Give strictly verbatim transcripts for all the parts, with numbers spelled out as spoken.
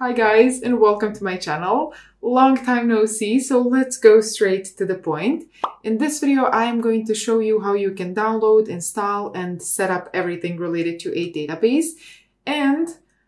Hi guys, and welcome to my channel. Long time no see, so let's go straight to the point. In this video, I am going to show you how you can download, install, and set up everything related to a database. And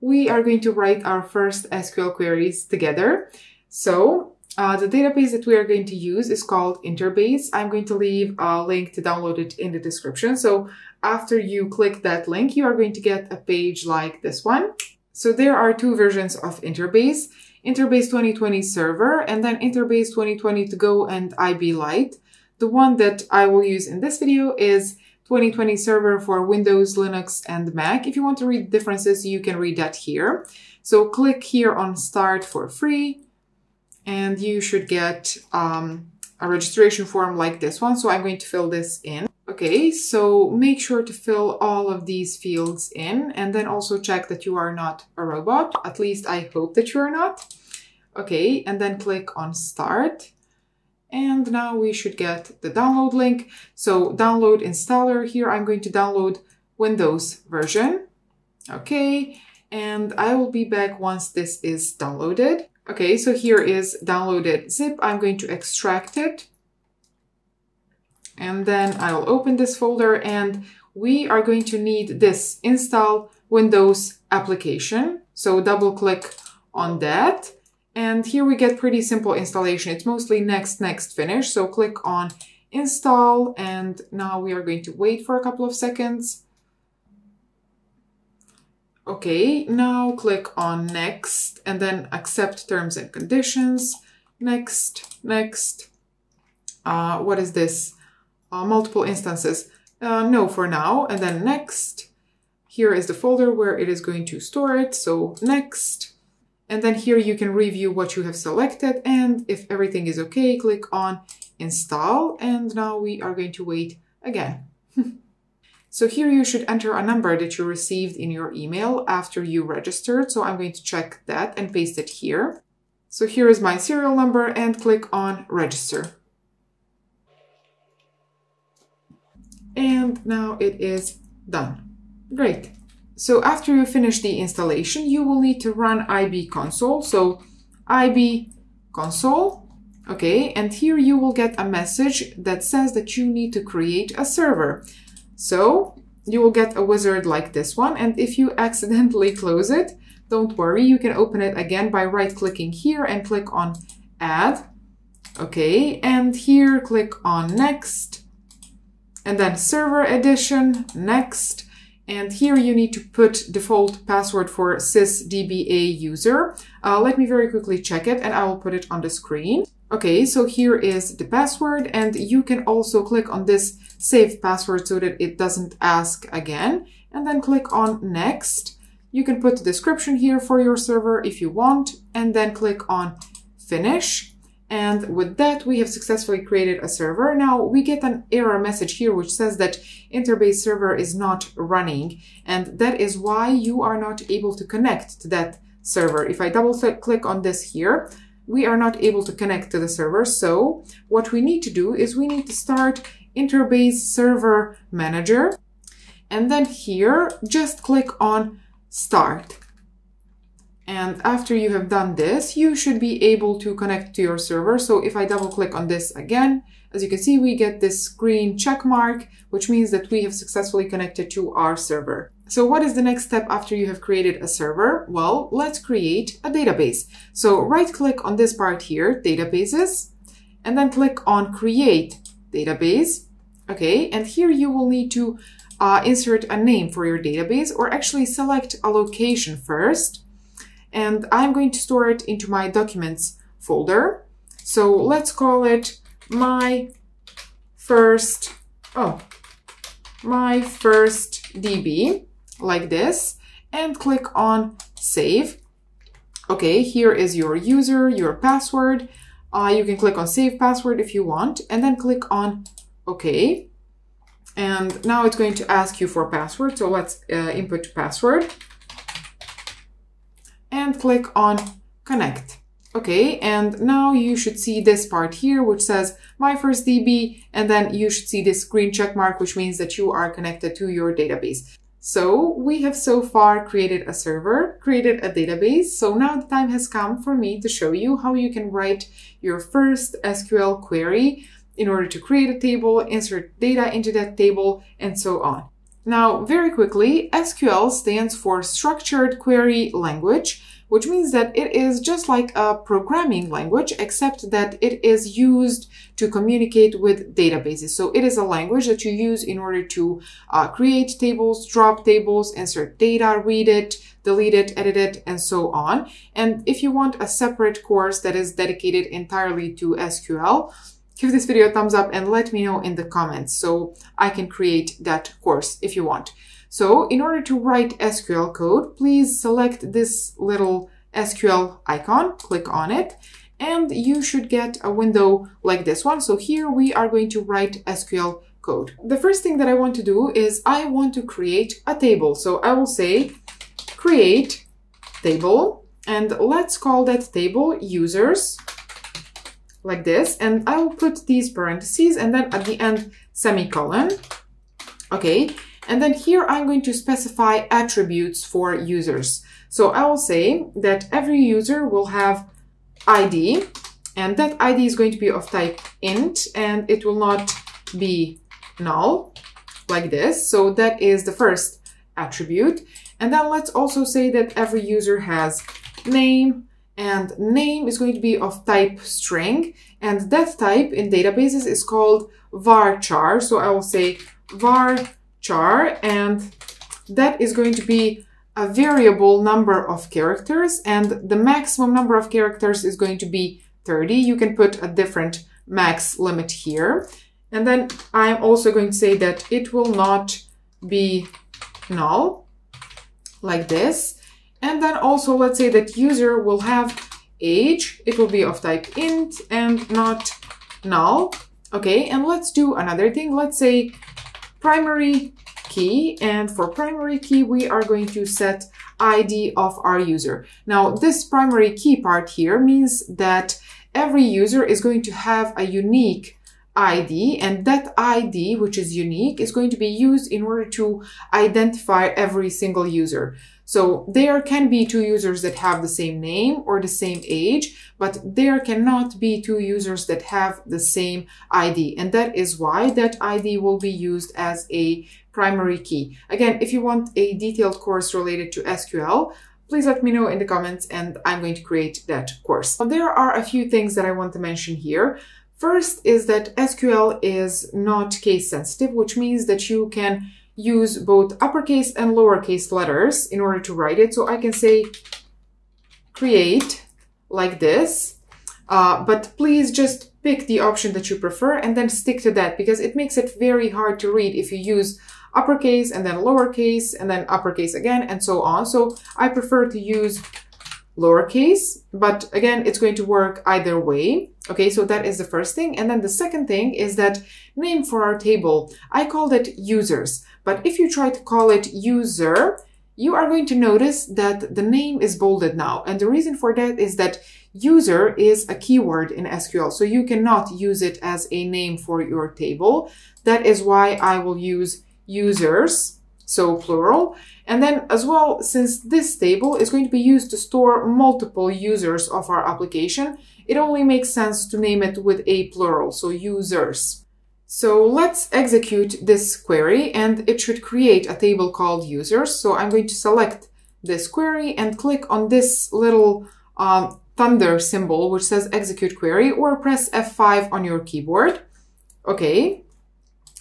we are going to write our first S Q L queries together. So uh, the database that we are going to use is called InterBase. I'm going to leave a link to download it in the description. So after you click that link, you are going to get a page like this one. So there are two versions of InterBase, InterBase twenty twenty Server and then InterBase twenty twenty To Go and I B Lite. The one that I will use in this video is twenty twenty Server for Windows, Linux, and Mac. If you want to read differences, you can read that here. So click here on Start for free and you should get um, a registration form like this one. So I'm going to fill this in. Okay, so make sure to fill all of these fields in and then also check that you are not a robot. At least I hope that you are not. Okay, and then click on Start. And now we should get the download link. So download installer here. I'm going to download Windows version. Okay, and I will be back once this is downloaded. Okay, so here is downloaded zip. I'm going to extract it. And then I'll open this folder and we are going to need this install Windows application. So double click on that. And here we get pretty simple installation. It's mostly next, next, finish. So click on install. And now we are going to wait for a couple of seconds. Okay, now click on next and then accept terms and conditions. Next, next. Uh, what is this? Uh, multiple instances, uh, no for now, and then next. Here is the folder where it is going to store it, so next. And then here you can review what you have selected, and if everything is okay, click on install, and now we are going to wait again. So here you should enter a number that you received in your email after you registered, so I'm going to check that and paste it here. So here is my serial number, and click on register. And now it is done. Great. So after you finish the installation, you will need to run I B console. So I B console. Okay. And here you will get a message that says that you need to create a server. So you will get a wizard like this one. And if you accidentally close it, don't worry. You can open it again by right clicking here and click on add. Okay. And here click on next. And then server edition, next. And here you need to put default password for SysDBA user. Uh, let me very quickly check it and I will put it on the screen. Okay, so here is the password and you can also click on this save password so that it doesn't ask again. And then click on next. You can put the description here for your server if you want and then click on finish. And with that, we have successfully created a server. Now we get an error message here, which says that InterBase server is not running. And that is why you are not able to connect to that server. If I double click on this here, we are not able to connect to the server. So what we need to do is we need to start InterBase server manager. And then here, just click on start. And after you have done this, you should be able to connect to your server. So if I double click on this again, as you can see, we get this green check mark, which means that we have successfully connected to our server. So what is the next step after you have created a server? Well, let's create a database. So right click on this part here, databases, and then click on create database. Okay, and here you will need to uh, insert a name for your database or actually select a location first. And I'm going to store it into my documents folder. So let's call it my first, oh, my first D B like this and click on save. Okay, here is your user, your password. Uh, you can click on save password if you want and then click on okay. And now it's going to ask you for password. So let's uh, input password. And click on connect. Okay, and now you should see this part here, which says my first D B, and then you should see this green check mark, which means that you are connected to your database. So we have so far created a server, created a database. So now the time has come for me to show you how you can write your first S Q L query in order to create a table, insert data into that table, and so on. Now, very quickly, S Q L stands for Structured Query Language, which means that it is just like a programming language, except that it is used to communicate with databases. So it is a language that you use in order to uh, create tables, drop tables, insert data, read it, delete it, edit it, and so on. And if you want a separate course that is dedicated entirely to S Q L, give this video a thumbs up and let me know in the comments so I can create that course if you want. So in order to write S Q L code, please select this little S Q L icon, click on it, and you should get a window like this one. So here we are going to write S Q L code. The first thing that I want to do is I want to create a table. So I will say create table, and let's call that table users, like this, and I will put these parentheses and then at the end semicolon. Okay, and then here I'm going to specify attributes for users. So I will say that every user will have I D, and that I D is going to be of type int, and it will not be null, like this. So that is the first attribute. And then let's also say that every user has name, and name is going to be of type string, and that type in databases is called varchar. So I will say varchar, and that is going to be a variable number of characters, and the maximum number of characters is going to be thirty. You can put a different max limit here. And then I'm also going to say that it will not be null, like this. And then also let's say that user will have age, it will be of type int and not null. Okay, and let's do another thing. Let's say primary key, and for primary key we are going to set I D of our user. Now this primary key part here means that every user is going to have a unique I D, and that I D, which is unique, is going to be used in order to identify every single user. So there can be two users that have the same name or the same age, but there cannot be two users that have the same I D, and that is why that I D will be used as a primary key. Again, if you want a detailed course related to S Q L, please let me know in the comments and I'm going to create that course. Now, there are a few things that I want to mention here. First is that S Q L is not case sensitive, which means that you can use both uppercase and lowercase letters in order to write it. So I can say create like this, uh, but please just pick the option that you prefer and then stick to that, because it makes it very hard to read if you use uppercase and then lowercase and then uppercase again and so on. So I prefer to use lowercase, but again, it's going to work either way. Okay, so that is the first thing. And then the second thing is that name for our table, I called it users, but if you try to call it user, you are going to notice that the name is bolded now. And the reason for that is that user is a keyword in S Q L, so you cannot use it as a name for your table. That is why I will use users, so plural. And then as well, since this table is going to be used to store multiple users of our application, it only makes sense to name it with a plural, so users. So let's execute this query, and it should create a table called users. So I'm going to select this query and click on this little um, thunder symbol, which says execute query, or press F five on your keyboard. Okay.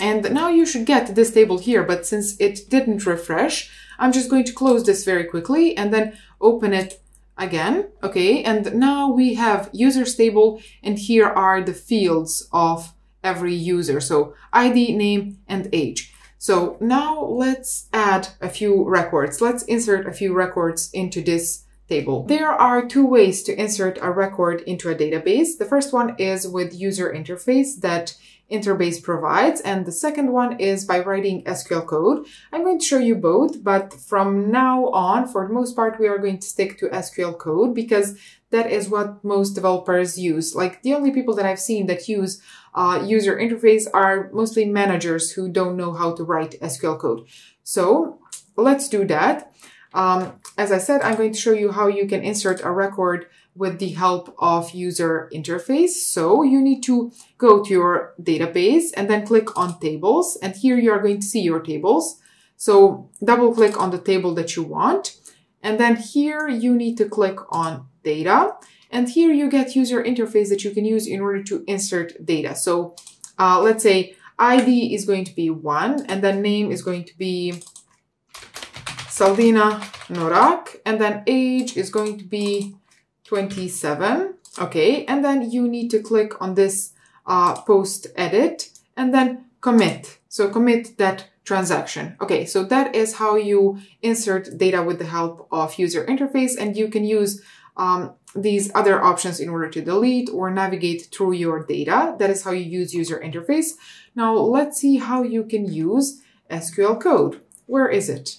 And now you should get this table here, but since it didn't refresh, I'm just going to close this very quickly and then open it again. Okay, and now we have users table, and here are the fields of every user. So I D, name, and age. So now let's add a few records. Let's insert a few records into this table. There are two ways to insert a record into a database. The first one is with user interface that InterBase provides, and the second one is by writing S Q L code. I'm going to show you both, but from now on, for the most part, we are going to stick to S Q L code because that is what most developers use. Like, the only people that I've seen that use uh, user interface are mostly managers who don't know how to write S Q L code. So let's do that. Um, as I said, I'm going to show you how you can insert a record with the help of user interface. So you need to go to your database and then click on tables. And here you are going to see your tables. So double click on the table that you want. And then here you need to click on data. And here you get user interface that you can use in order to insert data. So uh, let's say I D is going to be one, and then name is going to be Saldina Norak, and then age is going to be twenty-seven. Okay, and then you need to click on this uh, post edit and then commit. So commit that transaction. Okay, so that is how you insert data with the help of user interface, and you can use um, these other options in order to delete or navigate through your data. That is how you use user interface. Now let's see how you can use S Q L code. Where is it?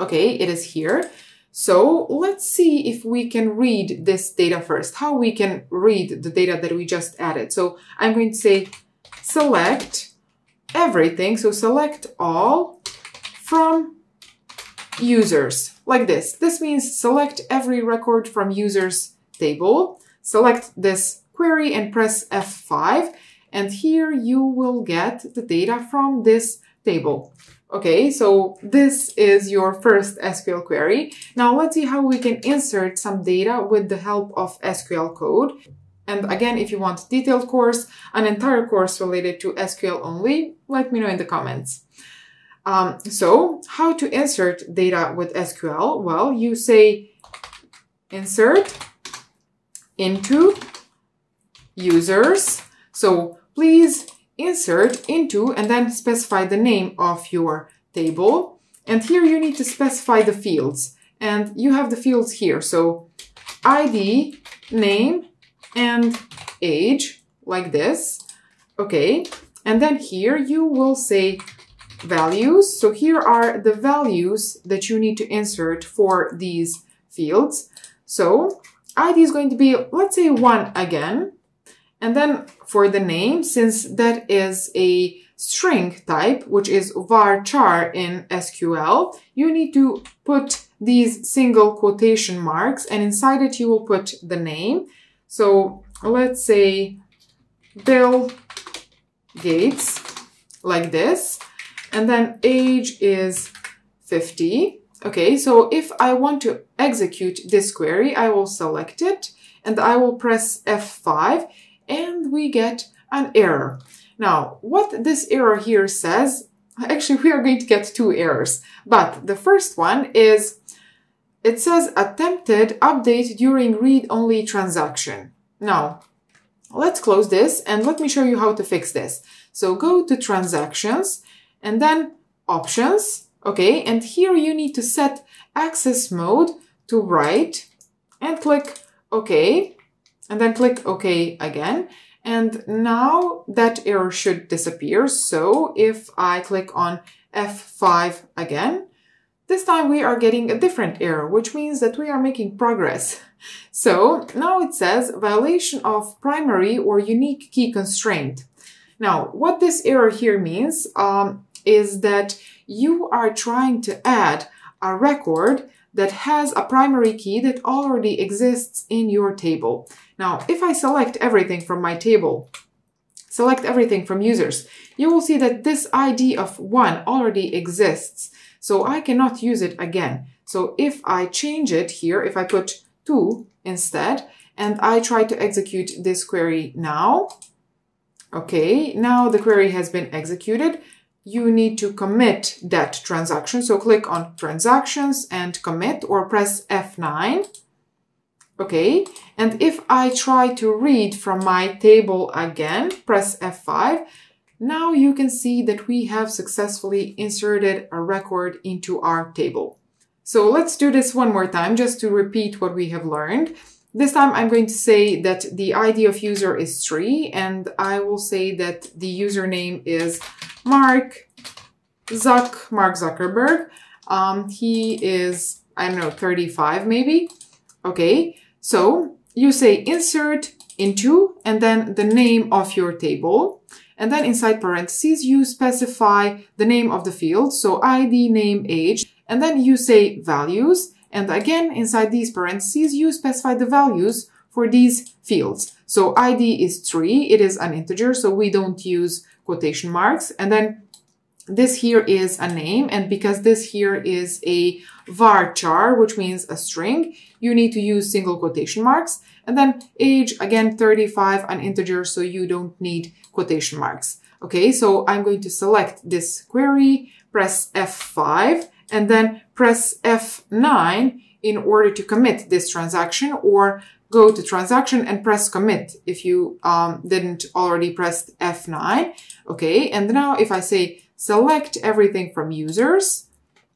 Okay, it is here. So let's see if we can read this data first, how we can read the data that we just added. So I'm going to say select everything. So select all from users, like this. This means select every record from users table, select this query and press F five. And here you will get the data from this table. Okay, so this is your first S Q L query. Now let's see how we can insert some data with the help of S Q L code. And again, if you want a detailed course, an entire course related to S Q L only, let me know in the comments. Um, so how to insert data with S Q L? Well, you say insert into users. So please insert into and then specify the name of your table. And here you need to specify the fields, and you have the fields here. So I D, name, and age, like this. Okay. And then here you will say values. So here are the values that you need to insert for these fields. So I D is going to be, let's say, one again. And then for the name, since that is a string type, which is varchar in S Q L, you need to put these single quotation marks, and inside it you will put the name. So let's say Bill Gates, like this. And then age is fifty. Okay, so if I want to execute this query, I will select it and I will press F five. And we get an error. Now, what this error here says, actually we are going to get two errors, but the first one is, it says attempted update during read-only transaction. Now, let's close this and let me show you how to fix this. So go to transactions and then options, okay, and here you need to set access mode to write and click OK. And then click OK again. And now that error should disappear. So if I click on F five again, this time we are getting a different error, which means that we are making progress. So now it says violation of primary or unique key constraint. Now, what this error here means um, is that you are trying to add a record that has a primary key that already exists in your table. Now, if I select everything from my table, select everything from users, you will see that this I D of one already exists. So I cannot use it again. So if I change it here, if I put two instead, and I try to execute this query now, okay, now the query has been executed. You need to commit that transaction. So click on transactions and commit or press F nine. Okay. And if I try to read from my table again, press F five. Now you can see that we have successfully inserted a record into our table. So let's do this one more time just to repeat what we have learned. This time I'm going to say that the I D of user is three, and I will say that the username is Mark Zuck, Mark Zuckerberg. Um, he is, I don't know, thirty-five maybe. Okay, so you say insert into and then the name of your table. And then inside parentheses, you specify the name of the field. So I D, name, age, and then you say values. And again, inside these parentheses, you specify the values for these fields. So I D is three. It is an integer. So we don't use quotation marks. And then this here is a name. And because this here is a varchar, which means a string, you need to use single quotation marks. And then age, again, thirty-five, an integer. So you don't need quotation marks. Okay. So I'm going to select this query, press F five, and then press F nine in order to commit this transaction, or go to transaction and press commit if you um, didn't already press F nine. Okay. And now if I say select everything from users,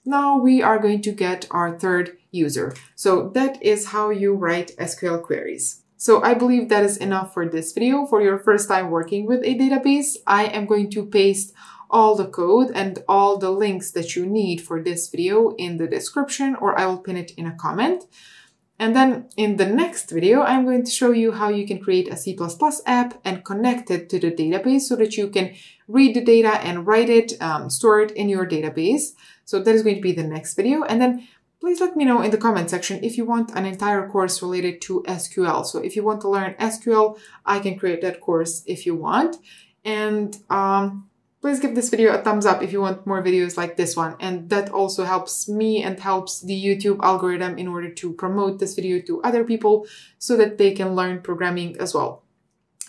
now we are going to get our third user. So that is how you write S Q L queries. So I believe that is enough for this video. For your first time working with a database, I am going to paste all the code and all the links that you need for this video in the description, or I will pin it in a comment. And then in the next video, I'm going to show you how you can create a C plus plus app and connect it to the database so that you can read the data and write it, um, store it in your database. So that is going to be the next video. And then please let me know in the comment section if you want an entire course related to S Q L. So if you want to learn S Q L, I can create that course if you want. And um, please give this video a thumbs up if you want more videos like this one. And that also helps me and helps the YouTube algorithm in order to promote this video to other people so that they can learn programming as well.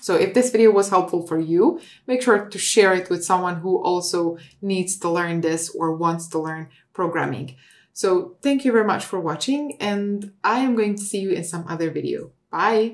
So if this video was helpful for you, make sure to share it with someone who also needs to learn this or wants to learn programming. So thank you very much for watching, and I am going to see you in some other video. Bye!